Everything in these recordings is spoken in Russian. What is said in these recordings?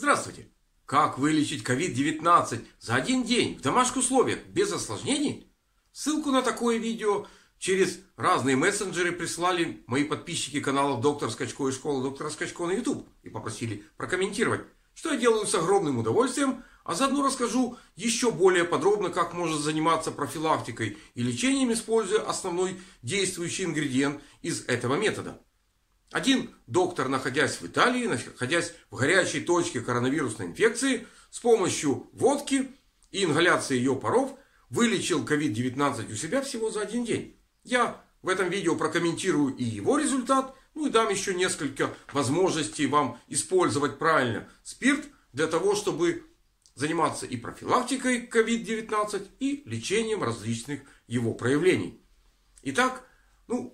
Здравствуйте! Как вылечить COVID-19 за один день в домашних условиях без осложнений? Ссылку на такое видео через разные мессенджеры прислали мои подписчики каналов Доктор Скачко и Школа Доктора Скачко на YouTube и попросили прокомментировать, что я делаю с огромным удовольствием, а заодно расскажу еще более подробно, как можно заниматься профилактикой и лечением, используя основной действующий ингредиент из этого метода. Один доктор, находясь в Италии, находясь в горячей точке коронавирусной инфекции, с помощью водки и ингаляции ее паров вылечил COVID-19 у себя всего за один день. Я в этом видео прокомментирую и его результат, ну и дам еще несколько возможностей вам использовать правильно спирт для того, чтобы заниматься и профилактикой COVID-19, и лечением различных его проявлений. Итак,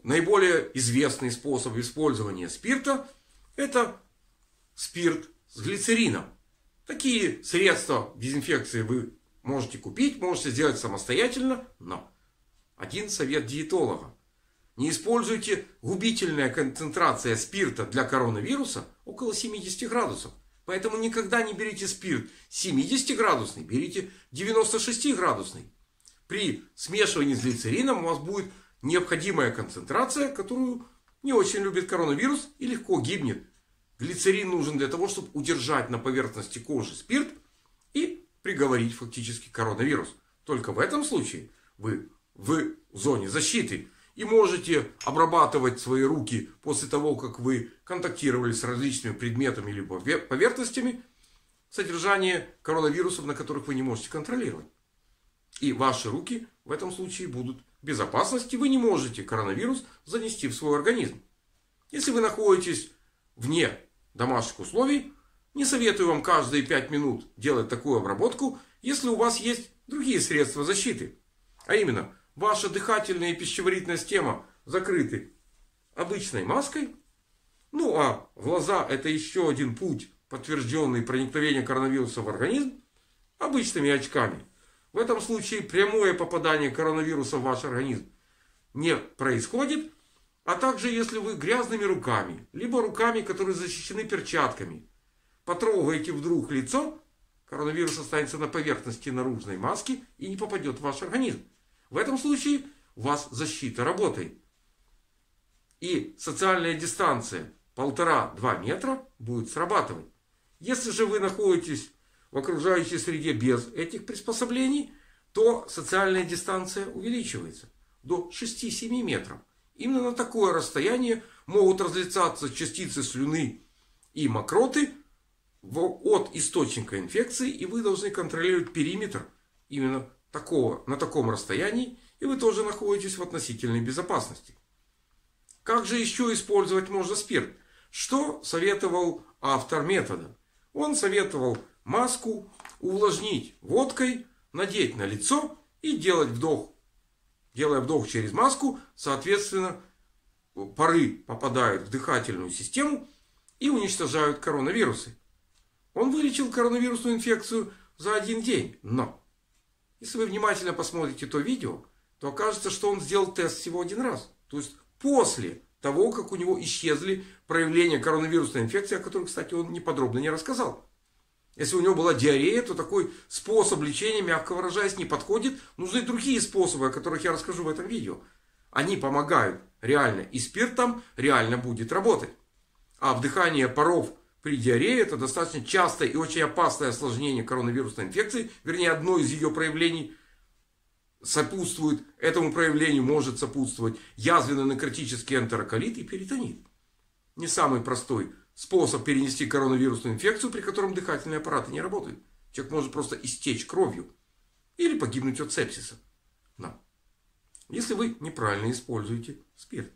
наиболее известный способ использования спирта — это спирт с глицерином. Такие средства дезинфекции вы можете купить, можете сделать самостоятельно, но один совет диетолога: не используйте губительная концентрация спирта для коронавируса около 70 градусов. Поэтому никогда не берите спирт 70-градусный, берите 96-градусный. При смешивании с глицерином у вас будет необходимая концентрация, которую не очень любит коронавирус и легко гибнет. Глицерин нужен для того, чтобы удержать на поверхности кожи спирт и приговорить фактически коронавирус. Только в этом случае вы в зоне защиты и можете обрабатывать свои руки после того, как вы контактировали с различными предметами или поверхностями, содержание коронавирусов, на которых вы не можете контролировать. И ваши руки в этом случае будут в безопасности. Вы не можете коронавирус занести в свой организм. Если вы находитесь вне домашних условий, не советую вам каждые 5 минут делать такую обработку, если у вас есть другие средства защиты. А именно, ваша дыхательная и пищеварительная система закрыты обычной маской. Ну а глаза — это еще один путь, подтвержденный проникновение коронавируса в организм, обычными очками. В этом случае прямое попадание коронавируса в ваш организм не происходит. А также, если вы грязными руками, либо руками, которые защищены перчатками, потрогаете вдруг лицо, коронавирус останется на поверхности наружной маски и не попадет в ваш организм. В этом случае у вас защита работает. И социальная дистанция 1,5-2 метра будет срабатывать. Если же вы находитесь в окружающей среде без этих приспособлений, то социальная дистанция увеличивается до 6-7 метров. Именно на такое расстояние могут разлетаться частицы слюны и мокроты от источника инфекции, и вы должны контролировать периметр именно на таком расстоянии, и вы тоже находитесь в относительной безопасности. Как же еще использовать можно спирт? Что советовал автор метода? Он советовал маску увлажнить водкой, надеть на лицо и делать вдох. Делая вдох через маску, соответственно, пары попадают в дыхательную систему и уничтожают коронавирусы. Он вылечил коронавирусную инфекцию за один день. Но если вы внимательно посмотрите то видео, то окажется, что он сделал тест всего один раз. То есть после того, как у него исчезли проявления коронавирусной инфекции, о которых, кстати, он подробно не рассказал. Если у него была диарея, то такой способ лечения, мягко выражаясь, не подходит. Нужны другие способы, о которых я расскажу в этом видео. Они помогают реально, и спирт там реально будет работать. А вдыхание паров при диарее — это достаточно частое и очень опасное осложнение коронавирусной инфекции. Вернее, одно из ее проявлений сопутствует. Этому проявлению может сопутствовать язвенно-некротический энтероколит и перитонит. Не самый простой способ перенести коронавирусную инфекцию, при котором дыхательные аппараты не работают. Человек может просто истечь кровью или погибнуть от сепсиса. Но если вы неправильно используете спирт.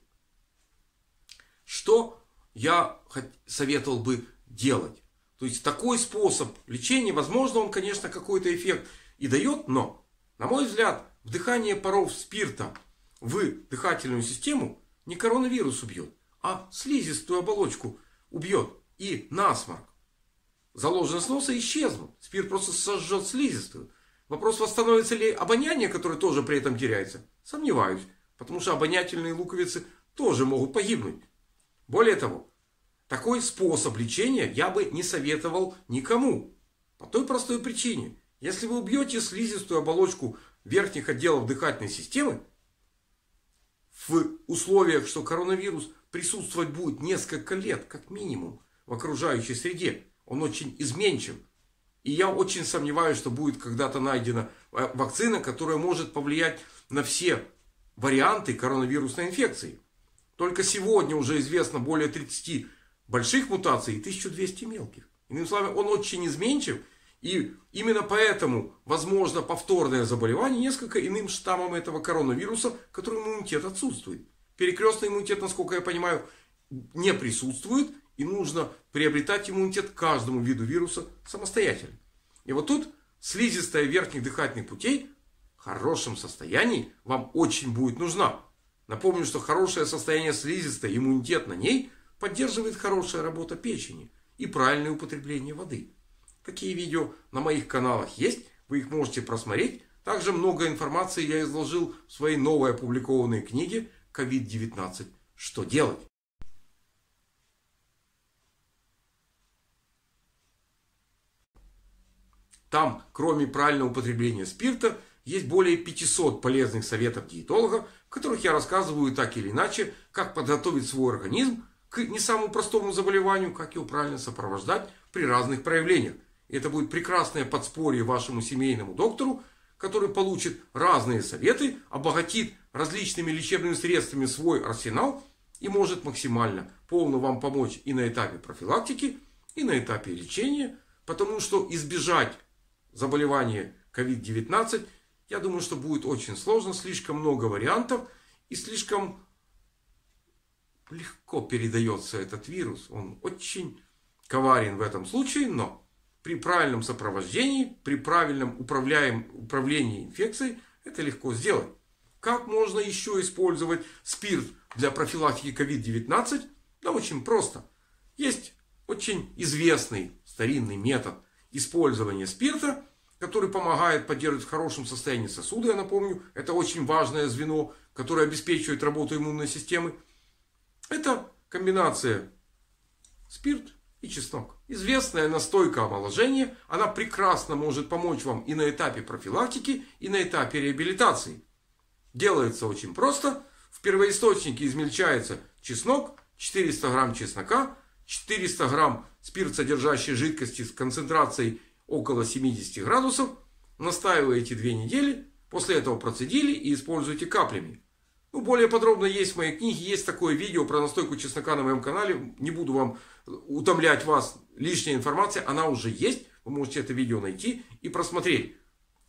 Что я советовал бы делать? То есть такой способ лечения, возможно, он, конечно, какой-то эффект и дает, но, на мой взгляд, вдыхание паров спирта в дыхательную систему не коронавирус убьет, а слизистую оболочку убьет, и насморк, заложенность носа исчезнут. Спирт просто сожжет слизистую. Вопрос: восстановится ли обоняние, которое тоже при этом теряется? Сомневаюсь. Потому что обонятельные луковицы тоже могут погибнуть. Более того, Такой способ лечения я бы не советовал никому. По той простой причине. Если вы убьете слизистую оболочку верхних отделов дыхательной системы, в условиях, что коронавирус присутствовать будет несколько лет, как минимум, в окружающей среде, он очень изменчив. И я очень сомневаюсь, что будет когда-то найдена вакцина, которая может повлиять на все варианты коронавирусной инфекции. Только сегодня уже известно более 30 больших мутаций и 1200 мелких. Иными словами, он очень изменчив. И именно поэтому возможно повторное заболевание несколько иным штаммом этого коронавируса, которому иммунитет отсутствует. Перекрестный иммунитет, насколько я понимаю, не присутствует. И нужно приобретать иммунитет каждому виду вируса самостоятельно. И вот тут слизистая верхних дыхательных путей в хорошем состоянии вам очень будет нужна. Напомню, что хорошее состояние слизистой, иммунитет на ней поддерживает хорошая работа печени и правильное употребление воды. Такие видео на моих каналах есть, вы их можете просмотреть. Также много информации я изложил в своей новой опубликованной книге «COVID-19. Что делать?». Там, кроме правильного употребления спирта, есть более 500 полезных советов диетолога, в которых я рассказываю так или иначе, как подготовить свой организм к не самому простому заболеванию, как его правильно сопровождать при разных проявлениях. И это будет прекрасное подспорье вашему семейному доктору, который получит разные советы, обогатит различными лечебными средствами свой арсенал и может максимально полно вам помочь и на этапе профилактики, и на этапе лечения, потому что избежать заболевание COVID-19, я думаю, что будет очень сложно. Слишком много вариантов. И слишком легко передается этот вирус. Он очень коварен в этом случае. Но при правильном сопровождении, при правильном управлении инфекцией, это легко сделать. Как можно еще использовать спирт для профилактики COVID-19? Да очень просто. Есть очень известный старинный метод использование спирта, который помогает поддерживать в хорошем состоянии сосуды. Я напомню, это очень важное звено, которое обеспечивает работу иммунной системы. Это комбинация спирт и чеснок. Известная настойка омоложения. Она прекрасно может помочь вам и на этапе профилактики, и на этапе реабилитации. Делается очень просто. В первоисточнике измельчается чеснок, 400 грамм чеснока, 400 грамм спиртсодержащей жидкости с концентрацией около 70 градусов. Настаиваете 2 недели. После этого процедили и используйте каплями. Ну, более подробно есть в моей книге. Есть такое видео про настойку чеснока на моем канале. Не буду вам утомлять вас лишней информацией. Она уже есть. Вы можете это видео найти и просмотреть.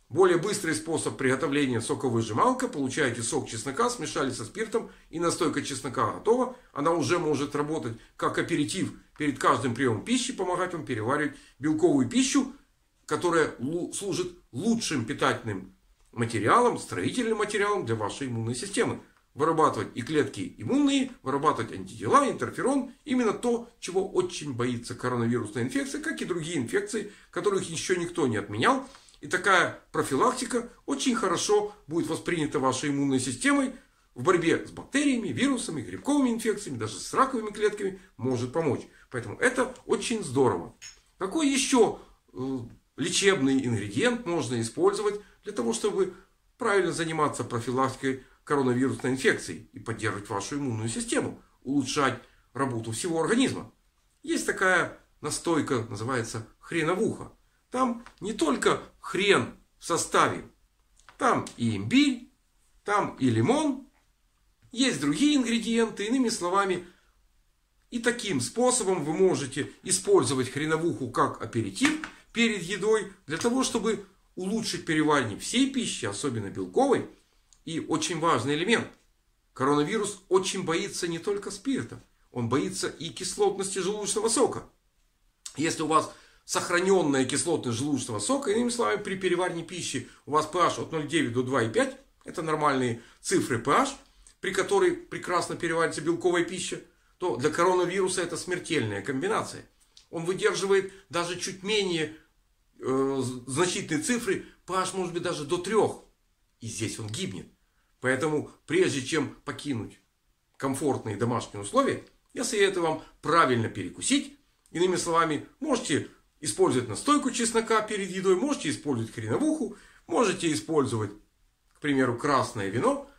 Более быстрый способ приготовления — соковыжималка. Получаете сок чеснока, смешали со спиртом, и настойка чеснока готова. Она уже может работать как аперитив перед каждым приемом пищи, помогать вам переваривать белковую пищу, которая служит лучшим питательным материалом, строительным материалом для вашей иммунной системы. Вырабатывать и клетки иммунные, вырабатывать антитела, интерферон. Именно то, чего очень боится коронавирусная инфекция, как и другие инфекции, которых еще никто не отменял. И такая профилактика очень хорошо будет воспринята вашей иммунной системой в борьбе с бактериями, вирусами, грибковыми инфекциями, даже с раковыми клетками может помочь. Поэтому это очень здорово. Какой еще лечебный ингредиент можно использовать для того, чтобы правильно заниматься профилактикой коронавирусной инфекции и поддерживать вашу иммунную систему, улучшать работу всего организма? Есть такая настойка, называется хреновуха. Там не только хрен в составе. Там и имбирь, там и лимон. Есть другие ингредиенты. Иными словами, и таким способом вы можете использовать хреновуху как аперитив перед едой. Для того, чтобы улучшить переваривание всей пищи, особенно белковой. И очень важный элемент. Коронавирус очень боится не только спирта. Он боится и кислотности желудочного сока. Если у вас сохраненная кислотность желудочного сока, иными словами, при переваривании пищи у вас pH от 0,9 до 2,5. Это нормальные цифры pH, при которой прекрасно переваривается белковая пища. То для коронавируса это смертельная комбинация. Он выдерживает даже чуть менее значительные цифры. pH может быть даже до 3. И здесь он гибнет. Поэтому прежде чем покинуть комфортные домашние условия, Я советую вам правильно перекусить. Иными словами, можете использовать настойку чеснока перед едой, можете использовать хреновуху, можете использовать, к примеру, красное вино.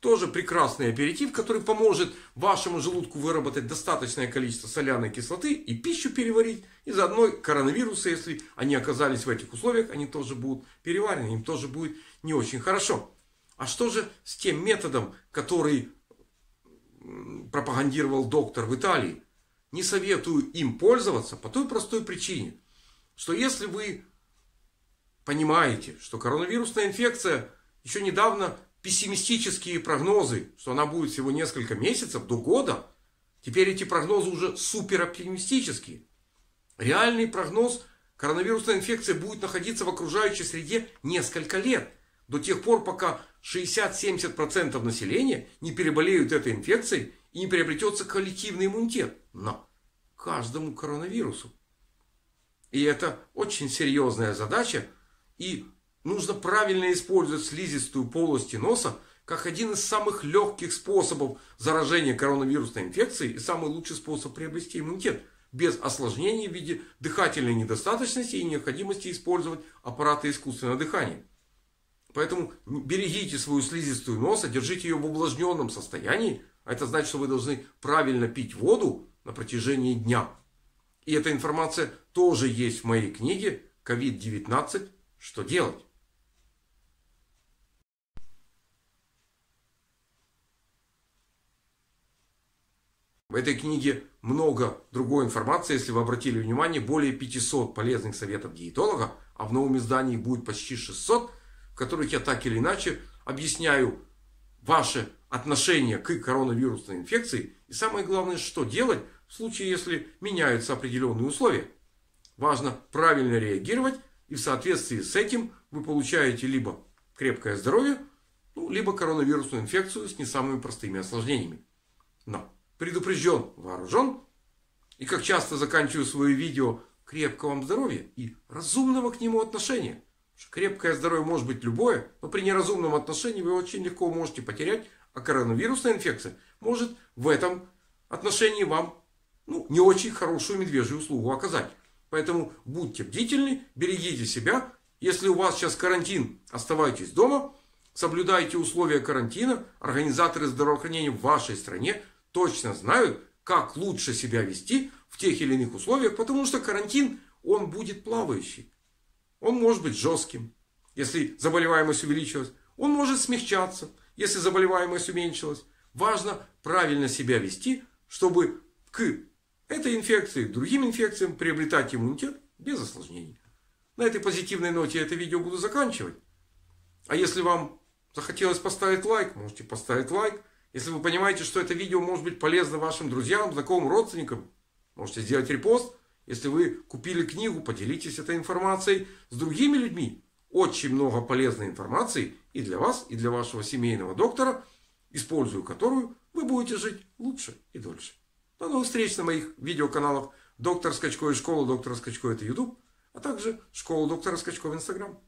Тоже прекрасный аперитив, который поможет вашему желудку выработать достаточное количество соляной кислоты и пищу переварить. И заодно коронавирусы, если они оказались в этих условиях, они тоже будут переварены, им тоже будет не очень хорошо. А что же с тем методом, который пропагандировал доктор в Италии? Не советую им пользоваться по той простой причине, что если вы понимаете, что коронавирусная инфекция еще недавно... Пессимистические прогнозы, что она будет всего несколько месяцев, до года. Теперь эти прогнозы уже супер оптимистические. Реальный прогноз: коронавирусная инфекция будет находиться в окружающей среде несколько лет. До тех пор, пока 60-70% населения не переболеют этой инфекцией и не приобретется коллективный иммунитет. Но каждому коронавирусу. И это очень серьезная задача. И нужно правильно использовать слизистую полости носа как один из самых легких способов заражения коронавирусной инфекцией и самый лучший способ приобрести иммунитет без осложнений в виде дыхательной недостаточности и необходимости использовать аппараты искусственного дыхания. Поэтому берегите свою слизистую носа, держите ее в увлажненном состоянии. А это значит, что вы должны правильно пить воду на протяжении дня. И эта информация тоже есть в моей книге «COVID-19. Что делать?». В этой книге много другой информации, если вы обратили внимание, более 500 полезных советов диетолога, а в новом издании будет почти 600, в которых я так или иначе объясняю ваше отношение к коронавирусной инфекции и самое главное, что делать в случае, если меняются определенные условия. Важно правильно реагировать, и в соответствии с этим вы получаете либо крепкое здоровье, либо коронавирусную инфекцию с не самыми простыми осложнениями. Но предупрежден, вооружен. И как часто заканчиваю свое видео: крепкого вам здоровья и разумного к нему отношения. Крепкое здоровье может быть любое, но при неразумном отношении вы очень легко можете потерять, а коронавирусная инфекция может в этом отношении вам не очень хорошую медвежью услугу оказать. Поэтому будьте бдительны, берегите себя. Если у вас сейчас карантин, оставайтесь дома, соблюдайте условия карантина. Организаторы здравоохранения в вашей стране точно знают, как лучше себя вести в тех или иных условиях, потому что карантин, он будет плавающий. Он может быть жестким, если заболеваемость увеличилась. Он может смягчаться, если заболеваемость уменьшилась. Важно правильно себя вести, чтобы к этой инфекции, другим инфекциям приобретать иммунитет без осложнений. На этой позитивной ноте я это видео буду заканчивать. А если вам захотелось поставить лайк, можете поставить лайк. Если вы понимаете, что это видео может быть полезно вашим друзьям, знакомым, родственникам, можете сделать репост. Если вы купили книгу, поделитесь этой информацией с другими людьми. Очень много полезной информации и для вас, и для вашего семейного доктора, используя которую вы будете жить лучше и дольше. До новых встреч на моих видеоканалах «Доктор Скачко» и «Школа Доктора Скачко» — это YouTube, а также «Школа Доктора Скачко» в Instagram.